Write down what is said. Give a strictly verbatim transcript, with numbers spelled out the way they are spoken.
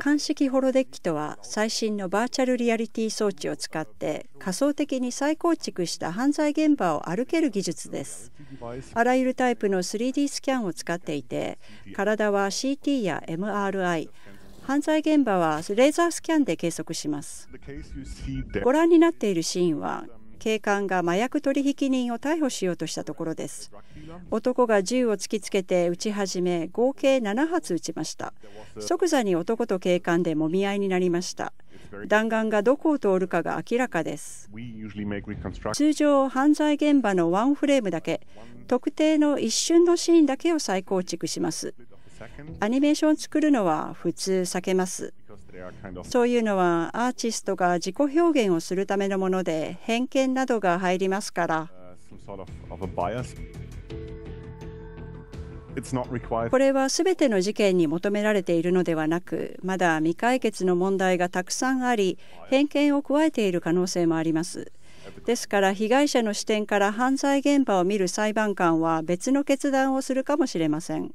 鑑識ホロデッキとは、最新のバーチャルリアリティ装置を使って仮想的に再構築した犯罪現場を歩ける技術です。あらゆるタイプの スリーディー スキャンを使っていて、体は シーティー や エムアールアイ、 犯罪現場はレーザースキャンで計測します。ご覧になっているシーンは、警官が麻薬取引人を逮捕しようとしたところです。男が銃を突きつけて撃ち始め、合計なな発撃ちました。即座に男と警官でもみ合いになりました。弾丸がどこを通るかが明らかです。通常、犯罪現場のワンフレームだけ、特定の一瞬のシーンだけを再構築します。アニメーション作るのは普通避けます。そういうのはアーティストが自己表現をするためのもので、偏見などが入りますから。これはすべての事件に求められているのではなく、まだ未解決の問題がたくさんあり、偏見を加えている可能性もあります。ですから、被害者の視点から犯罪現場を見る裁判官は別の決断をするかもしれません。